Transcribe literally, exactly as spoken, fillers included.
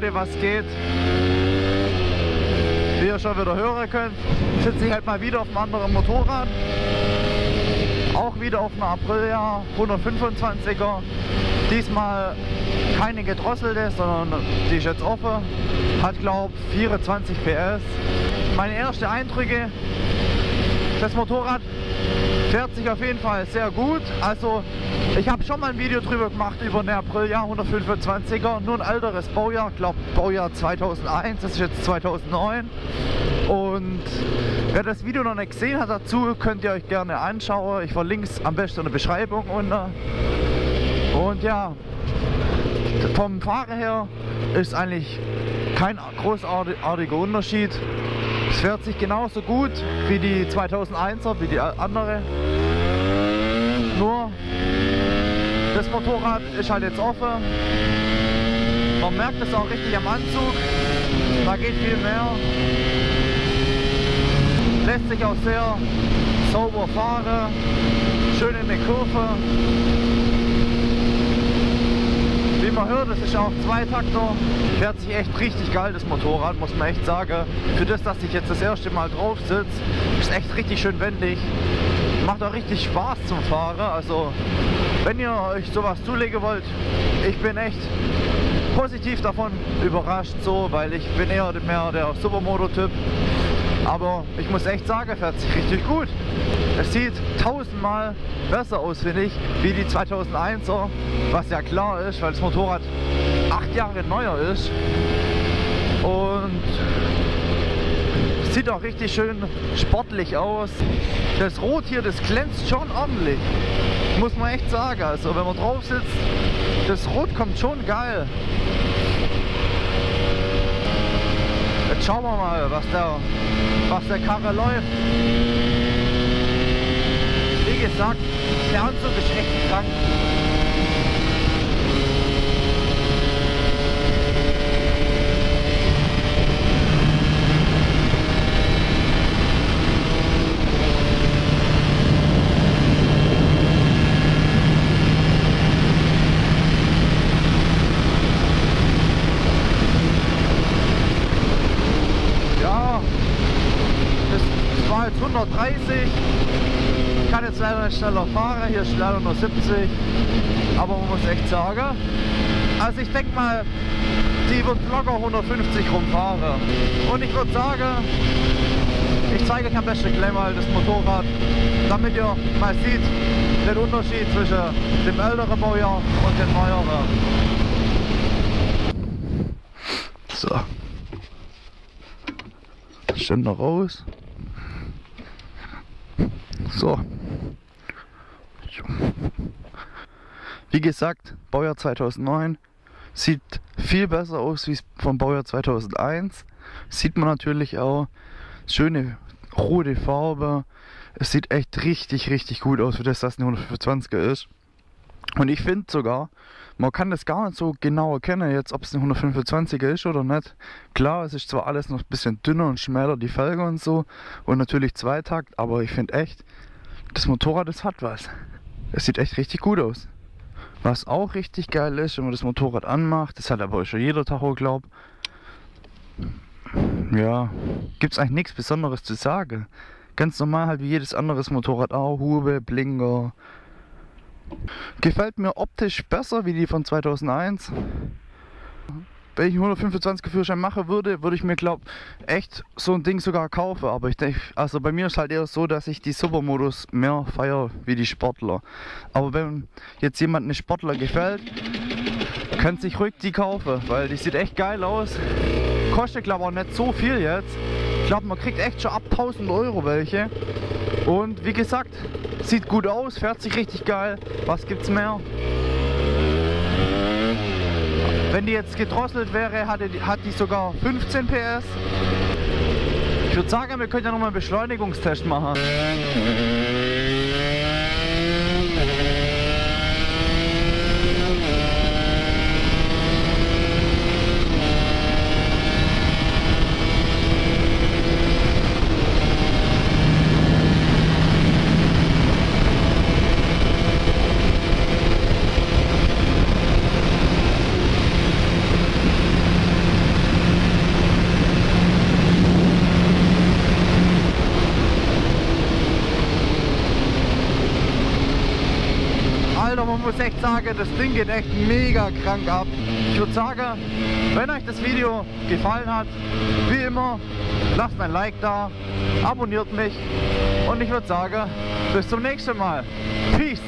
Leute, was geht? Wie ihr schon wieder hören könnt, sitze ich halt mal wieder auf einem anderen Motorrad. Auch wieder auf einer Aprilia hundertfünfundzwanziger. Diesmal keine gedrosselte, sondern die ist jetzt offen. Hat, glaube ich, vierundzwanzig P S. Meine ersten Eindrücke: das Motorrad fährt sich auf jeden Fall sehr gut. Also ich habe schon mal ein Video drüber gemacht über eine Aprilia hundertfünfundzwanziger, nur ein älteres Baujahr, glaube Baujahr zweitausendeins, das ist jetzt zweitausendneun. Und wer das Video noch nicht gesehen hat dazu, könnt ihr euch gerne anschauen. Ich verlinke es am besten in der Beschreibung unten. Und ja, vom Fahren her ist eigentlich kein großartiger Unterschied. Es fährt sich genauso gut wie die zweitausendeiner, wie die andere. Nur das Motorrad ist halt jetzt offen. Man merkt es auch richtig am Anzug. Da geht viel mehr. Lässt sich auch sehr sauber fahren. Schön in der Kurve. Wie man hört, es ist auch Zweitakter. Fährt sich echt richtig geil, das Motorrad, muss man echt sagen. Für das, dass ich jetzt das erste Mal drauf sitze, ist echt richtig schön wendig. Macht auch richtig Spaß zum Fahren. Also wenn ihr euch sowas zulegen wollt, ich bin echt positiv davon überrascht so, weil ich bin eher mehr der Supermoto-Typ. Aber ich muss echt sagen, fährt sich richtig gut. Es sieht tausendmal besser aus, finde ich, wie die zweitausendeiner, was ja klar ist, weil das Motorrad acht Jahre neuer ist. Und es sieht auch richtig schön sportlich aus. Das Rot hier, das glänzt schon ordentlich, muss man echt sagen. Also wenn man drauf sitzt, das Rot kommt schon geil. Jetzt schauen wir mal, was der, was der Karre läuft. Wie gesagt, der Anzug ist echt krank. hundertdreißig, ich kann jetzt leider nicht schneller fahren, hier ist leider nur siebzig, aber man muss echt sagen, also ich denke mal, die wird locker hundertfünfzig rumfahren. Und ich würde sagen, ich zeige euch am besten gleich mal das Motorrad, damit ihr mal seht, den Unterschied zwischen dem älteren Baujahr und dem neueren. So, stimmt noch raus. So, wie gesagt, Baujahr zweitausendneun, sieht viel besser aus wie vom Baujahr zweitausendeins, sieht man natürlich auch, schöne rote Farbe, es sieht echt richtig, richtig gut aus, für das das eine hundertfünfundzwanziger ist. Und ich finde sogar, man kann das gar nicht so genau erkennen, jetzt ob es eine hundertfünfundzwanziger ist oder nicht. Klar, es ist zwar alles noch ein bisschen dünner und schmäler, die Felge und so, und natürlich Zweitakt, aber ich finde echt, das Motorrad, das hat was. Es sieht echt richtig gut aus. Was auch richtig geil ist, wenn man das Motorrad anmacht, das hat aber schon jeder Tacho, glaub. Ja, gibt es eigentlich nichts Besonderes zu sagen. Ganz normal halt wie jedes anderes Motorrad auch, Hupe, Blinker. Gefällt mir optisch besser wie die von zweitausendeins. Wenn ich einen hundertfünfundzwanziger Führerschein machen würde, würde ich mir, glaube ich, echt so ein Ding sogar kaufen. Aber ich denke, also bei mir ist halt eher so, dass ich die Supermotos mehr feiere wie die Sportler. Aber wenn jetzt jemand eine Sportler gefällt, könnt sich ruhig die kaufen, weil die sieht echt geil aus. Kostet, glaube ich, auch nicht so viel jetzt. Ich glaube, man kriegt echt schon ab tausend Euro welche. Und wie gesagt, sieht gut aus, fährt sich richtig geil. Was gibt's mehr? Wenn die jetzt gedrosselt wäre, hat die, hat die sogar fünfzehn P S. Ich würde sagen, wir können ja nochmal einen Beschleunigungstest machen. aber man muss echt sagen, das Ding geht echt mega krank ab. Ich würde sagen, wenn euch das Video gefallen hat, wie immer, lasst ein Like da, abonniert mich und ich würde sagen, bis zum nächsten Mal. Peace!